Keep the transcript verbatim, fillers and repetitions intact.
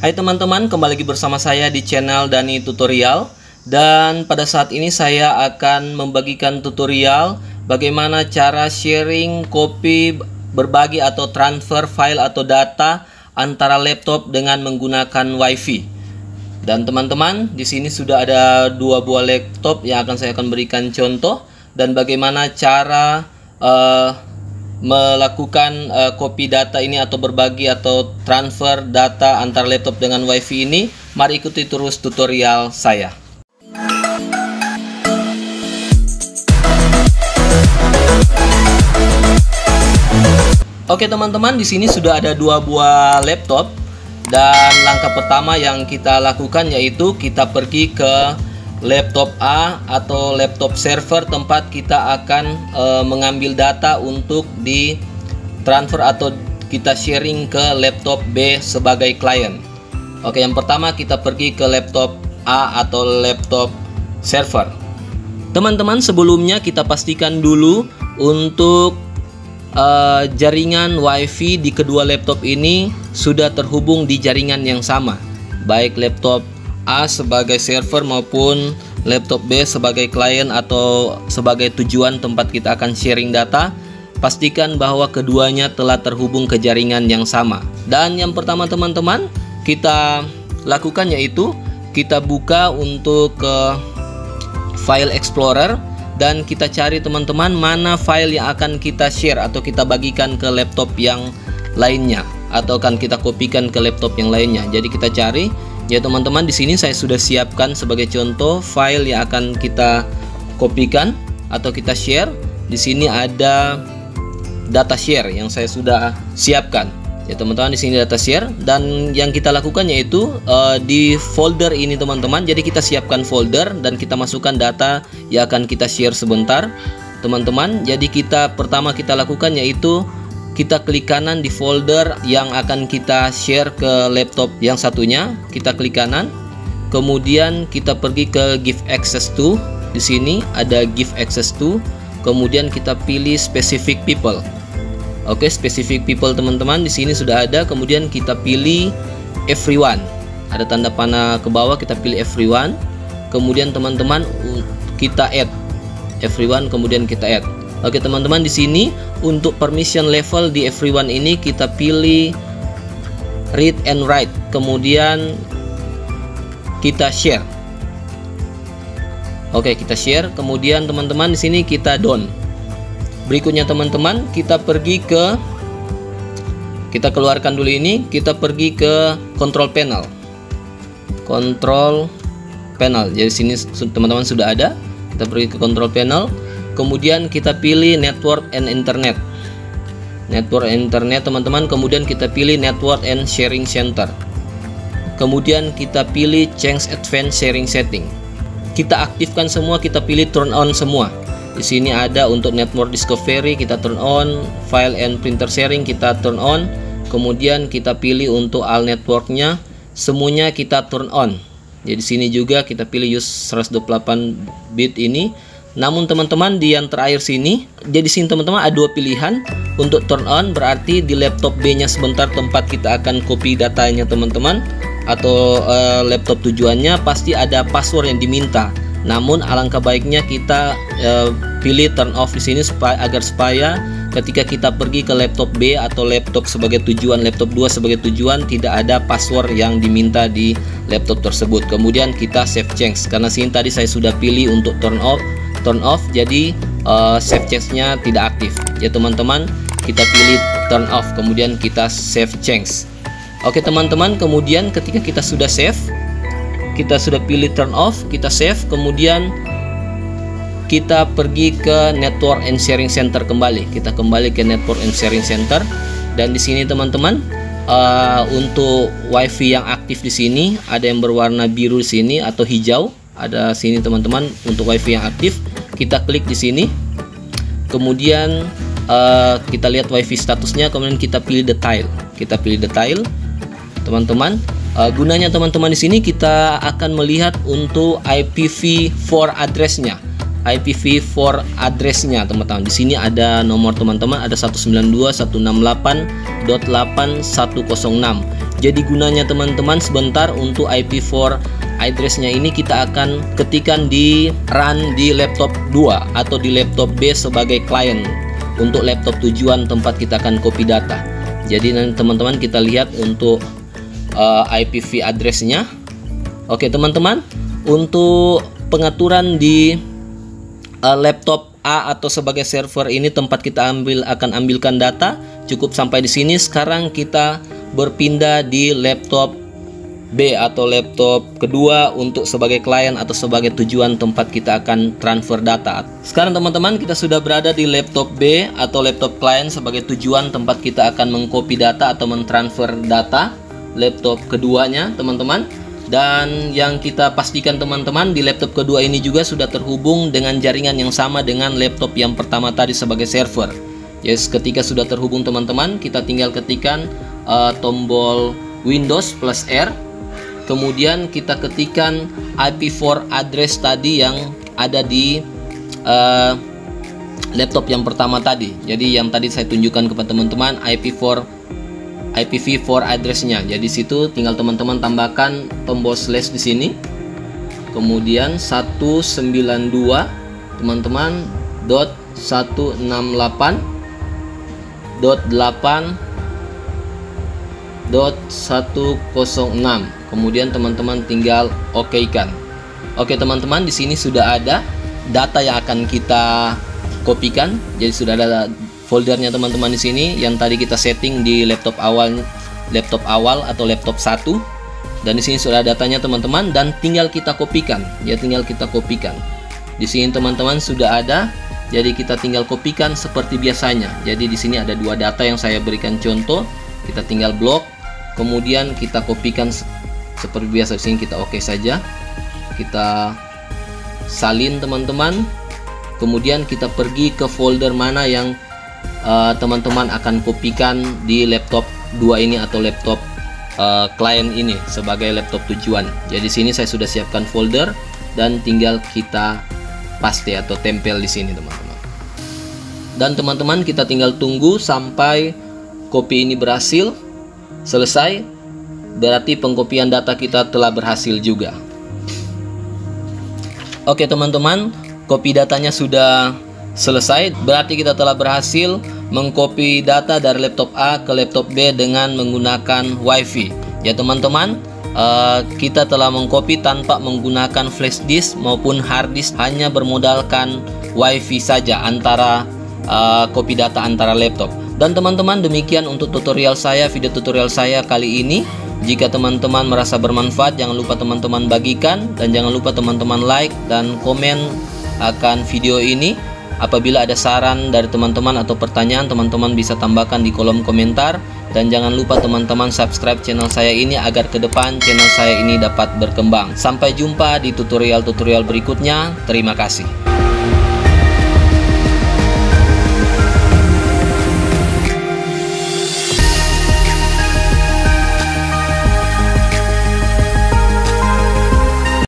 Hai teman-teman, kembali lagi bersama saya di channel Danni Tutorial. Dan pada saat ini saya akan membagikan tutorial bagaimana cara sharing, copy, berbagi atau transfer file atau data antara laptop dengan menggunakan WiFi. Dan teman-teman, di sini sudah ada dua buah laptop yang akan saya akan berikan contoh dan bagaimana cara uh, melakukan uh, copy data ini atau berbagi atau transfer data antar laptop dengan WiFi ini. Mari ikuti terus tutorial saya. Oke teman-teman, di sini sudah ada dua buah laptop dan langkah pertama yang kita lakukan yaitu kita pergi ke laptop A atau laptop server tempat kita akan e, mengambil data untuk di transfer atau kita sharing ke laptop B sebagai klien. Oke, yang pertama kita pergi ke laptop A atau laptop server. Teman-teman, sebelumnya kita pastikan dulu untuk e, jaringan WiFi di kedua laptop ini sudah terhubung di jaringan yang sama, baik laptop A sebagai server maupun laptop B sebagai klien atau sebagai tujuan tempat kita akan sharing data. Pastikan bahwa keduanya telah terhubung ke jaringan yang sama. Dan yang pertama teman-teman kita lakukan yaitu kita buka untuk ke file explorer dan kita cari teman-teman mana file yang akan kita share atau kita bagikan ke laptop yang lainnya atau akan kita kopikan ke laptop yang lainnya. Jadi kita cari. Ya teman-teman, di sini saya sudah siapkan sebagai contoh file yang akan kita kopikan atau kita share. Di sini ada data share yang saya sudah siapkan. Ya teman-teman, di sini data share dan yang kita lakukan yaitu uh, di folder ini teman-teman. Jadi kita siapkan folder dan kita masukkan data yang akan kita share sebentar, teman-teman. Jadi kita pertama kita lakukan yaitu kita klik kanan di folder yang akan kita share ke laptop yang satunya. Kita klik kanan, kemudian kita pergi ke give access to. Di sini ada give access to, kemudian kita pilih specific people. Oke, specific people teman-teman di sini sudah ada. Kemudian kita pilih everyone. Ada tanda panah ke bawah, kita pilih everyone. Kemudian teman-teman kita add everyone, kemudian kita add. Oke teman-teman, di sini untuk permission level di everyone ini kita pilih read and write, kemudian kita share. Oke, kita share, kemudian teman-teman di sini kita done. Berikutnya teman-teman kita pergi ke, kita keluarkan dulu ini, kita pergi ke control panel, control panel. Jadi sini teman-teman sudah ada. Kita pergi ke control panel. Kemudian kita pilih network and internet, network and internet teman-teman. Kemudian kita pilih network and sharing center. Kemudian kita pilih change advanced sharing setting. Kita aktifkan semua, kita pilih turn on semua. Di sini ada untuk network discovery kita turn on, file and printer sharing kita turn on. Kemudian kita pilih untuk all networknya, semuanya kita turn on. Jadi sini juga kita pilih use seratus dua puluh delapan bit ini. Namun teman-teman di yang terakhir sini, jadi sini teman-teman ada dua pilihan untuk turn on, berarti di laptop B nya sebentar tempat kita akan copy datanya teman-teman atau uh, laptop tujuannya pasti ada password yang diminta. Namun alangkah baiknya kita uh, pilih turn off di sini supaya, agar supaya ketika kita pergi ke laptop B atau laptop sebagai tujuan, laptop dua sebagai tujuan, tidak ada password yang diminta di laptop tersebut. Kemudian kita save change karena sini tadi saya sudah pilih untuk turn off. Turn off, jadi uh, save change-nya tidak aktif. Ya teman-teman, kita pilih turn off, kemudian kita save change. Oke teman-teman, kemudian ketika kita sudah save, kita sudah pilih turn off, kita save, kemudian kita pergi ke network and sharing center kembali. Kita kembali ke network and sharing center dan di sini teman-teman uh, untuk WiFi yang aktif di sini ada yang berwarna biru di sini atau hijau. Ada sini teman-teman untuk WiFi yang aktif, kita klik di sini. Kemudian uh, kita lihat WiFi statusnya, kemudian kita pilih detail. Kita pilih detail. Teman-teman, uh, gunanya teman-teman di sini kita akan melihat untuk I P v four address-nya. I P v four address-nya teman-teman. Di sini ada nomor teman-teman, ada satu sembilan dua titik satu enam delapan titik delapan satu nol enam. Jadi gunanya teman-teman, sebentar untuk I P four address-nya ini kita akan ketikan di run di laptop dua atau di laptop B sebagai klien. Untuk laptop tujuan tempat kita akan copy data. Jadi nanti teman-teman kita lihat untuk uh, I P v address-nya. Oke teman-teman, untuk pengaturan di uh, laptop A atau sebagai server ini tempat kita ambil akan ambilkan data. Cukup sampai di sini. Sekarang kita berpindah di laptop B atau laptop kedua untuk sebagai klien atau sebagai tujuan tempat kita akan transfer data. Sekarang teman-teman kita sudah berada di laptop B atau laptop klien sebagai tujuan tempat kita akan mengcopy data atau mentransfer data laptop keduanya teman-teman. Dan yang kita pastikan teman-teman, di laptop kedua ini juga sudah terhubung dengan jaringan yang sama dengan laptop yang pertama tadi sebagai server. Yes, ketika sudah terhubung teman-teman, kita tinggal ketikan uh, tombol Windows plus R. Kemudian kita ketikan I P four address tadi yang ada di uh, laptop yang pertama tadi. Jadi yang tadi saya tunjukkan kepada teman-teman I P four I P v four address-nya. Jadi situ tinggal teman-teman tambahkan tombol slash di sini. Kemudian seratus sembilan puluh dua teman-teman dot seratus enam puluh delapan dot delapan dot seratus enam. Kemudian teman-teman tinggal oke-kan. Oke teman-teman, di sini sudah ada data yang akan kita kopikan. Jadi sudah ada foldernya teman-teman di sini yang tadi kita setting di laptop awal, laptop awal atau laptop satu, dan di sini sudah datanya teman-teman dan tinggal kita kopikan. Ya tinggal kita kopikan. Di sini teman-teman sudah ada. Jadi kita tinggal kopikan seperti biasanya. Jadi di sini ada dua data yang saya berikan contoh. Kita tinggal blok, kemudian kita kopikan seperti biasa. Di sini kita oke saja. Kita salin teman-teman. Kemudian kita pergi ke folder mana yang teman-teman uh, akan kopikan di laptop dua ini atau laptop uh, klien ini sebagai laptop tujuan. Jadi sini saya sudah siapkan folder dan tinggal kita paste atau tempel di sini teman-teman. Dan teman-teman kita tinggal tunggu sampai copy ini berhasil selesai, berarti pengkopian data kita telah berhasil juga. Oke teman-teman, copy datanya sudah selesai, berarti kita telah berhasil mengcopy data dari laptop A ke laptop B dengan menggunakan WiFi. Ya teman-teman, uh, kita telah mengcopy tanpa menggunakan flashdisk maupun harddisk, hanya bermodalkan WiFi saja antara uh, copy data antara laptop. Dan teman-teman, demikian untuk tutorial saya, video tutorial saya kali ini. Jika teman-teman merasa bermanfaat, jangan lupa teman-teman bagikan dan jangan lupa teman-teman like dan komen akan video ini. Apabila ada saran dari teman-teman atau pertanyaan, teman-teman bisa tambahkan di kolom komentar. Dan jangan lupa teman-teman subscribe channel saya ini agar ke depan channel saya ini dapat berkembang. Sampai jumpa di tutorial-tutorial berikutnya. Terima kasih.